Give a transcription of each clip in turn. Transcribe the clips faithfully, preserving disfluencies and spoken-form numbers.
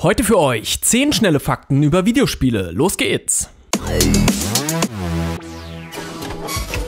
Heute für euch zehn schnelle Fakten über Videospiele. Los geht's!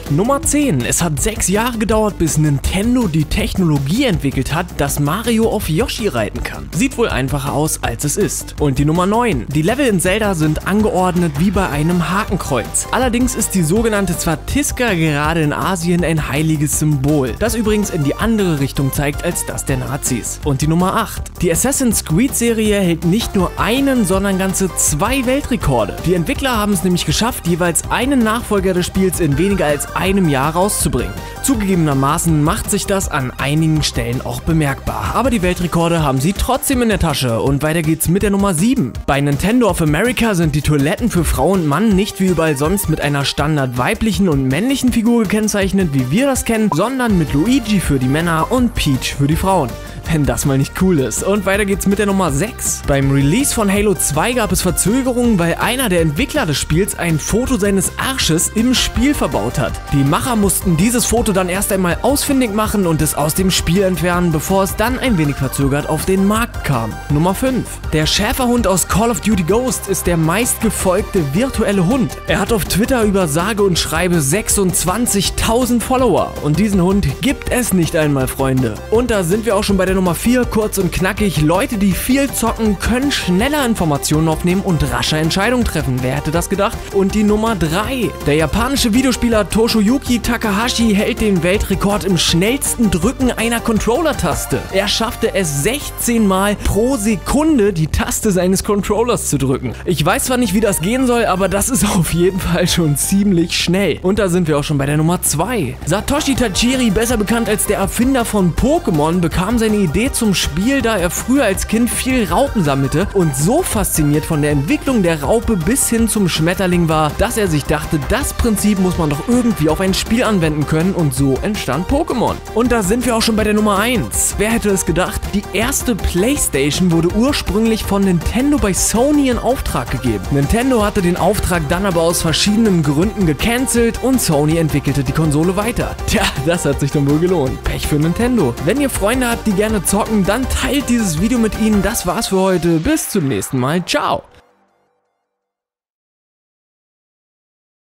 Nummer zehn. Es hat sechs Jahre gedauert, bis Nintendo die Technologie entwickelt hat, dass Mario auf Yoshi reiten kann. Sieht wohl einfacher aus, als es ist. Und die Nummer neun. Die Level in Zelda sind angeordnet wie bei einem Hakenkreuz. Allerdings ist die sogenannte Swastika gerade in Asien ein heiliges Symbol, das übrigens in die andere Richtung zeigt als das der Nazis. Und die Nummer acht. Die Assassin's Creed Serie hält nicht nur einen, sondern ganze zwei Weltrekorde. Die Entwickler haben es nämlich geschafft, jeweils einen Nachfolger des Spiels in weniger als einem Jahr rauszubringen. Zugegebenermaßen macht sich das an einigen Stellen auch bemerkbar, aber die Weltrekorde haben sie trotzdem in der Tasche und weiter geht's mit der Nummer sieben. Bei Nintendo of America sind die Toiletten für Frau und Mann nicht wie überall sonst mit einer standard weiblichen und männlichen Figur gekennzeichnet, wie wir das kennen, sondern mit Luigi für die Männer und Peach für die Frauen. Wenn das mal nicht cool ist. Und weiter geht's mit der Nummer sechs. Beim Release von Halo zwei gab es Verzögerungen, weil einer der Entwickler des Spiels ein Foto seines Arsches im Spiel verbaut hat. Die Macher mussten dieses Foto dann erst einmal ausfindig machen und es aus dem Spiel entfernen, bevor es dann ein wenig verzögert auf den Markt kam. Nummer fünf. Der Schäferhund aus Call of Duty Ghost ist der meistgefolgte virtuelle Hund. Er hat auf Twitter über sage und schreibe sechsundzwanzigtausend Follower und diesen Hund gibt es nicht einmal, Freunde. Und da sind wir auch schon bei der Nummer vier, kurz und knackig. Leute, die viel zocken, können schneller Informationen aufnehmen und rascher Entscheidungen treffen. Wer hätte das gedacht? Und die Nummer drei. Der japanische Videospieler Toshiyuki Takahashi hält den Weltrekord im schnellsten Drücken einer Controller-Taste. Er schaffte es sechzehn Mal pro Sekunde, die Taste seines Controllers zu drücken. Ich weiß zwar nicht, wie das gehen soll, aber das ist auf jeden Fall schon ziemlich schnell. Und da sind wir auch schon bei der Nummer zwei. Satoshi Tajiri, besser bekannt als der Erfinder von Pokémon, bekam seine Idee zum Spiel, da er früher als Kind viel Raupen sammelte und so fasziniert von der Entwicklung der Raupe bis hin zum Schmetterling war, dass er sich dachte, das Prinzip muss man doch irgendwie auf ein Spiel anwenden können und so entstand Pokémon. Und da sind wir auch schon bei der Nummer eins. Wer hätte es gedacht? Die erste PlayStation wurde ursprünglich von Nintendo bei Sony in Auftrag gegeben. Nintendo hatte den Auftrag dann aber aus verschiedenen Gründen gecancelt und Sony entwickelte die Konsole weiter. Tja, das hat sich dann wohl gelohnt. Pech für Nintendo. Wenn ihr Freunde habt, die gerne zocken, dann teilt dieses Video mit ihnen. Das war's für heute. Bis zum nächsten Mal. Ciao.